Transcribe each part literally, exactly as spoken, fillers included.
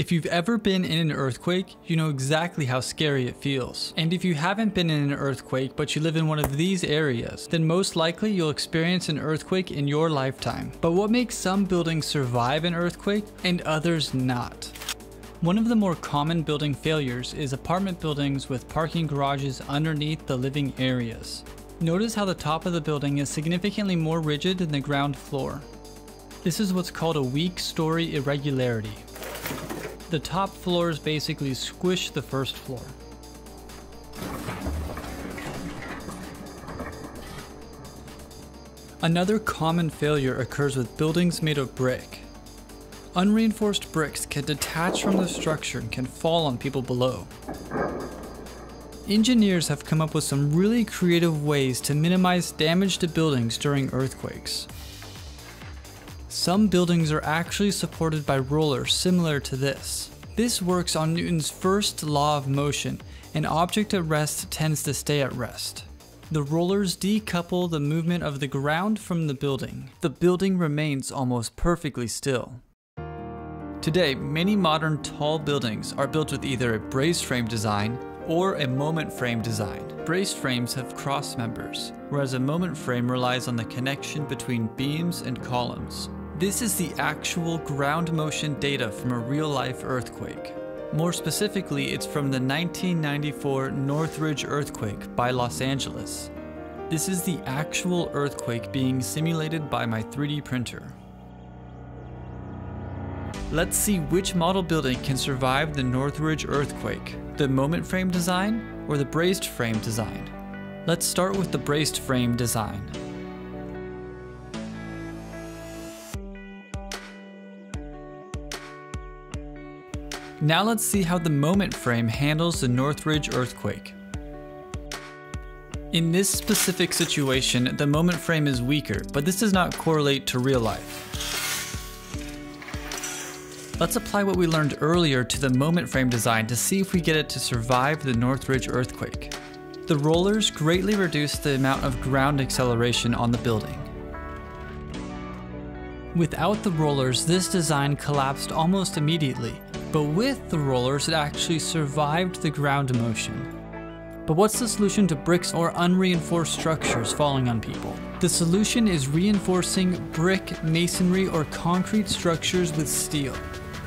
If you've ever been in an earthquake, you know exactly how scary it feels. And if you haven't been in an earthquake but you live in one of these areas, then most likely you'll experience an earthquake in your lifetime. But what makes some buildings survive an earthquake and others not? One of the more common building failures is apartment buildings with parking garages underneath the living areas. Notice how the top of the building is significantly more rigid than the ground floor. This is what's called a weak story irregularity. The top floors basically squish the first floor. Another common failure occurs with buildings made of brick. Unreinforced bricks can detach from the structure and can fall on people below. Engineers have come up with some really creative ways to minimize damage to buildings during earthquakes. Some buildings are actually supported by rollers similar to this. This works on Newton's first law of motion. An object at rest tends to stay at rest. The rollers decouple the movement of the ground from the building. The building remains almost perfectly still. Today, many modern tall buildings are built with either a brace frame design or a moment frame design. Brace frames have cross members, whereas a moment frame relies on the connection between beams and columns. This is the actual ground motion data from a real-life earthquake. More specifically, it's from the nineteen ninety-four Northridge earthquake by Los Angeles. This is the actual earthquake being simulated by my three D printer. Let's see which model building can survive the Northridge earthquake, the moment frame design or the braced frame design. Let's start with the braced frame design. Now let's see how the moment frame handles the Northridge earthquake. In this specific situation, the moment frame is weaker, but this does not correlate to real life. Let's apply what we learned earlier to the moment frame design to see if we get it to survive the Northridge earthquake. The rollers greatly reduce the amount of ground acceleration on the building. Without the rollers, this design collapsed almost immediately, but with the rollers, it actually survived the ground motion. But what's the solution to bricks or unreinforced structures falling on people? The solution is reinforcing brick, masonry, or concrete structures with steel.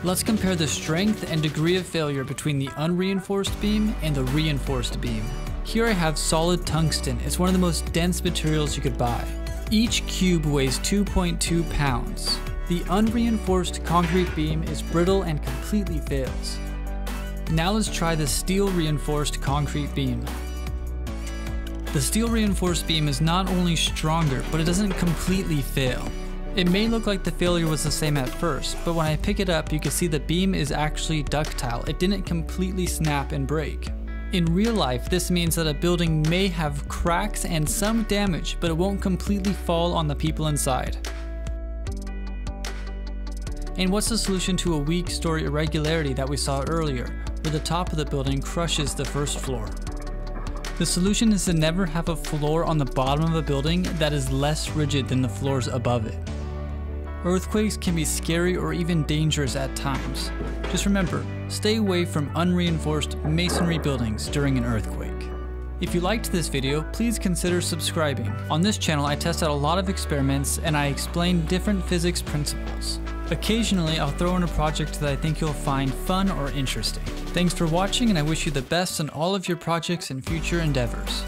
Let's compare the strength and degree of failure between the unreinforced beam and the reinforced beam. Here I have solid tungsten. It's one of the most dense materials you could buy. Each cube weighs two point two pounds. The unreinforced concrete beam is brittle and completely fails. Now let's try the steel reinforced concrete beam. The steel reinforced beam is not only stronger, but it doesn't completely fail. It may look like the failure was the same at first, but when I pick it up, you can see the beam is actually ductile. It didn't completely snap and break. In real life, this means that a building may have cracks and some damage, but it won't completely fall on the people inside. And what's the solution to a weak story irregularity that we saw earlier, where the top of the building crushes the first floor? The solution is to never have a floor on the bottom of a building that is less rigid than the floors above it. Earthquakes can be scary or even dangerous at times. Just remember, stay away from unreinforced masonry buildings during an earthquake. If you liked this video, please consider subscribing. On this channel, I test out a lot of experiments and I explain different physics principles. Occasionally, I'll throw in a project that I think you'll find fun or interesting. Thanks for watching, and I wish you the best in all of your projects and future endeavors.